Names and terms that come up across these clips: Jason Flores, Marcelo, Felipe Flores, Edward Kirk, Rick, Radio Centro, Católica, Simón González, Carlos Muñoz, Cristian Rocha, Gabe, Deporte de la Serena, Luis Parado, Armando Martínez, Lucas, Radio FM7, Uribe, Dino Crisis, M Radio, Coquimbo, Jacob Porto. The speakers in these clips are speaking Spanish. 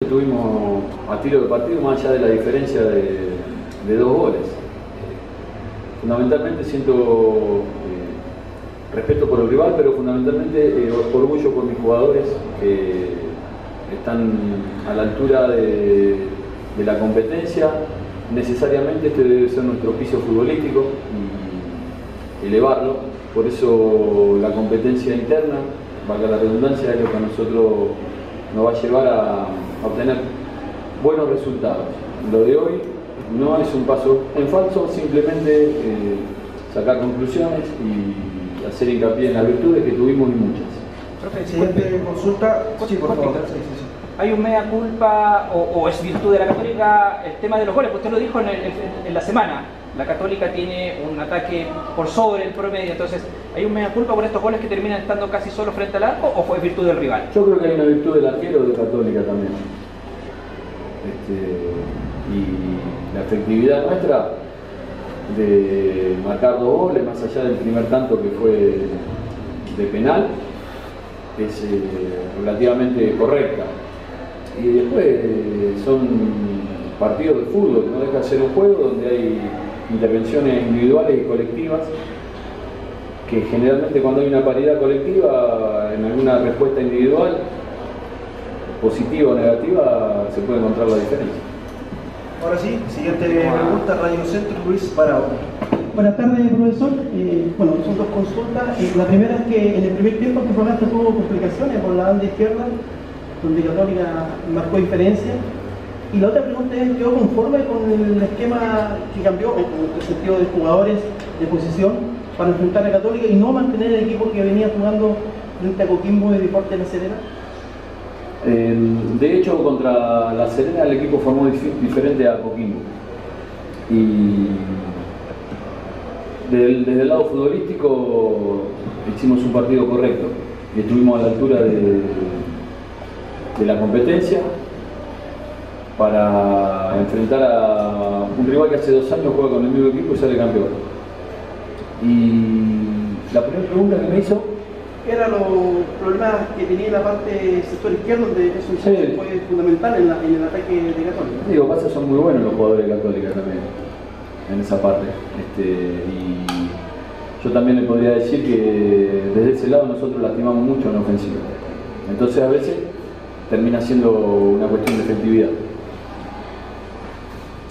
Estuvimos a tiro de partido más allá de la diferencia de 2 goles. Fundamentalmente siento respeto por el rival, pero fundamentalmente orgullo por mis jugadores que están a la altura de la competencia. Necesariamente este debe ser nuestro piso futbolístico y elevarlo. Por eso la competencia interna, valga la redundancia, es lo que a nosotros nos va a llevar a obtener buenos resultados. Lo de hoy no es un paso en falso, simplemente sacar conclusiones y hacer hincapié en las virtudes que tuvimos y muchas. Profe, siguiente consulta. Sí, por favor. ¿Hay un mea culpa o es virtud de la Católica el tema de los goles? Pues usted lo dijo en la semana. La Católica tiene un ataque por sobre el promedio, entonces ¿hay un mea culpa por estos goles que terminan estando casi solo frente al arco o fue virtud del rival? Yo creo que hay una virtud del arquero de Católica también. Y la efectividad nuestra de marcar 2 goles, más allá del primer tanto que fue de penal, es relativamente correcta. Y después son partidos de fútbol, que no deja de ser un juego donde hay intervenciones individuales y colectivas, que generalmente cuando hay una paridad colectiva, en alguna respuesta individual, positiva o negativa, se puede encontrar la diferencia. Ahora sí, siguiente pregunta, Radio Centro, Luis Parado. Buenas tardes, profesor. Bueno, son 2 consultas. La primera es que en el primer tiempo que jugaste tuvo complicaciones con la banda izquierda, donde Católica marcó diferencia. Y la otra pregunta es, ¿quedó conforme con el esquema que cambió, en el sentido de jugadores de posición, para enfrentar a Católica y no mantener el equipo que venía jugando frente a Coquimbo y Deporte de la Serena? De hecho, contra la Serena el equipo formó diferente a Coquimbo. Y desde el lado futbolístico hicimos un partido correcto. Estuvimos a la altura de la competencia para enfrentar a un rival que hace 2 años juega con el mismo equipo y sale campeón. Y la primera pregunta que me hizo era los problemas que tenía la parte del sector izquierdo, donde eso sí fue fundamental en el ataque de Católica. Digo, pasa que son muy buenos los jugadores de Católica también, en esa parte. Y yo también le podría decir que desde ese lado nosotros lastimamos mucho en la ofensiva. Entonces a veces termina siendo una cuestión de efectividad.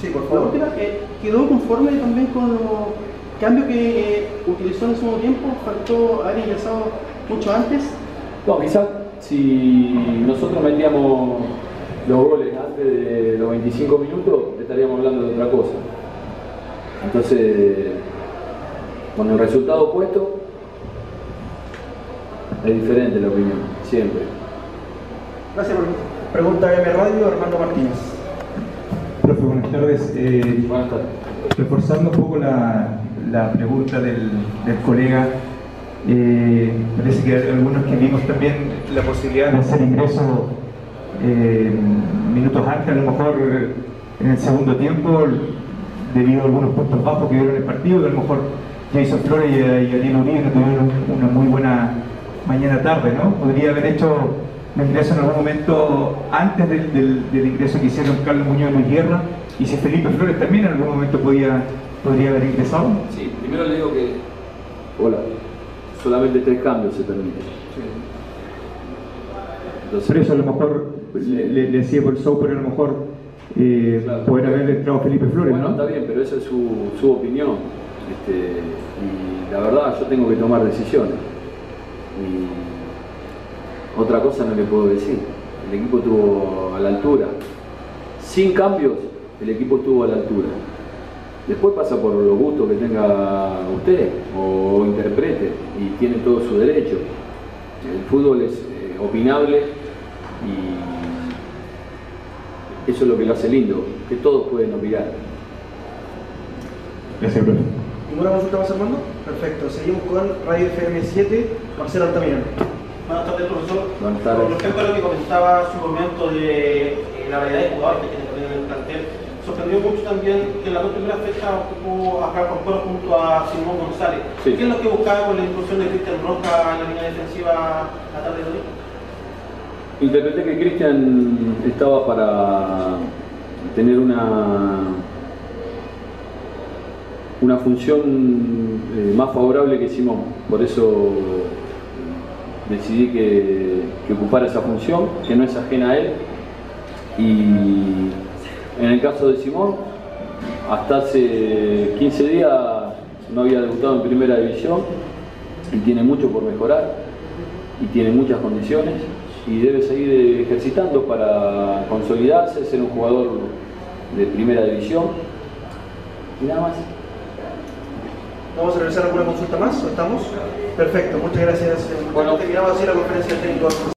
Sí, por favor. La última, ¿quedó conforme también con los cambios que utilizó en su tiempo? ¿Faltó haber ingresado mucho antes? No, quizás si nosotros metíamos los goles antes de los 25 minutos, estaríamos hablando de otra cosa. Entonces, con el resultado puesto, es diferente la opinión, siempre. Gracias, profesor. Pregunta M Radio, Armando Martínez. Profe, buenas tardes. Buenas tardes. Reforzando un poco la pregunta del colega, parece que hay algunos que vimos también la posibilidad de hacer ingresos minutos antes, a lo mejor en el segundo tiempo, debido a algunos puntos bajos que vieron en el partido, que a lo mejor Jason Flores y Uribe no tuvieron una muy buena mañana-tarde, ¿no? Podría haber hecho el ingreso en algún momento antes del ingreso que hicieron Carlos Muñoz en la guerra, y si Felipe Flores también en algún momento podría haber ingresado. Sí, primero le digo que hola, solamente 3 cambios se permiten. Sí. Entonces, por eso a lo mejor le decía por el show, pero a lo mejor claro, poder haber entrado Felipe Flores. Bueno, ¿no? Está bien, pero esa es su opinión. Y la verdad, yo tengo que tomar decisiones. Y otra cosa no le puedo decir. El equipo estuvo a la altura. Sin cambios, el equipo estuvo a la altura. Después pasa por los gustos que tenga usted o interprete, y tiene todo su derecho. El fútbol es opinable y eso es lo que lo hace lindo, que todos pueden opinar. Gracias, profe. ¿Ninguna consulta más, Armando? Perfecto, seguimos con Radio FM7, Marcelo. Buenas tardes, profesor. Buenas tardes. Con respecto a lo que comentaba su momento de la variedad de jugadores que tiene también en el plantel, sorprendió mucho también que en las 2 primeras fechas ocupó a Jacob Porto junto a Simón González. Sí. ¿Qué es lo que buscaba con la inclusión de Cristian Rocha en la línea defensiva la tarde de hoy? Interpreté que Cristian estaba para tener una función más favorable que Simón, por eso decidí que ocupara esa función, que no es ajena a él. Y en el caso de Simón, hasta hace 15 días no había debutado en primera división y tiene mucho por mejorar y tiene muchas condiciones y debe seguir ejercitando para consolidarse, ser un jugador de primera división y nada más. ¿Vamos a realizar alguna consulta más? ¿Estamos? Perfecto, muchas gracias. Bueno, terminamos así la conferencia técnica.